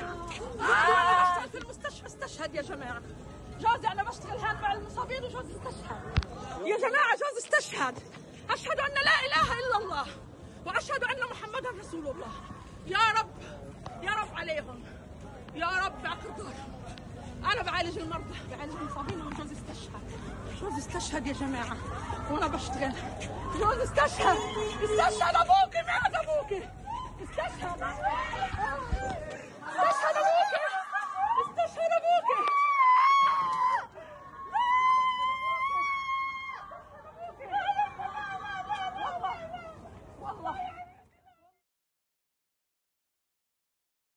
جماعه. اشتغل في المستشفى، استشهد يا جماعه. جوزي انا بشتغل هان مع المصابين وجوزي استشهد. يا جماعه جوزي استشهد. اشهد ان لا اله الا الله واشهد ان محمدا رسول الله. يا رب يا رب عليهم، يا رب اقدرهم. انا بعالج المرضى، بعالج المصابين، وجوزي استشهد. جوزي استشهد يا جماعه وانا بشتغل. جوزي استشهد. استشهد ابوكي، مات ابوكي. استشهد.